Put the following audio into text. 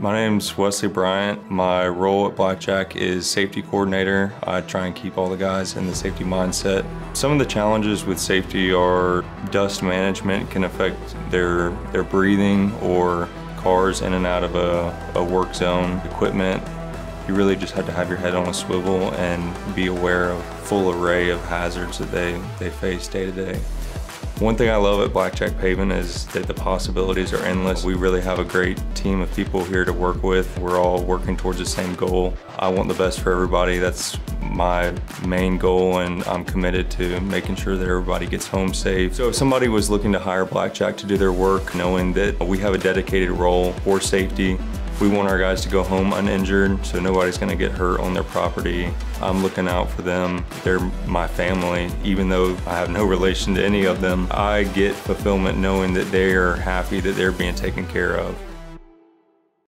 My name's Wesley Bryant. My role at Blackjack is safety coordinator. I try and keep all the guys in the safety mindset. Some of the challenges with safety are dust management can affect their breathing, or cars in and out of a work zone, equipment. You really just had to have your head on a swivel and be aware of a full array of hazards that they face day to day. One thing I love at Blackjack Paving is that the possibilities are endless. We really have a great team of people here to work with. We're all working towards the same goal. I want the best for everybody. That's my main goal, and I'm committed to making sure that everybody gets home safe. So if somebody was looking to hire Blackjack to do their work, knowing that we have a dedicated role for safety, we want our guys to go home uninjured, so nobody's gonna get hurt on their property. I'm looking out for them. They're my family, even though I have no relation to any of them. I get fulfillment knowing that they are happy, that they're being taken care of.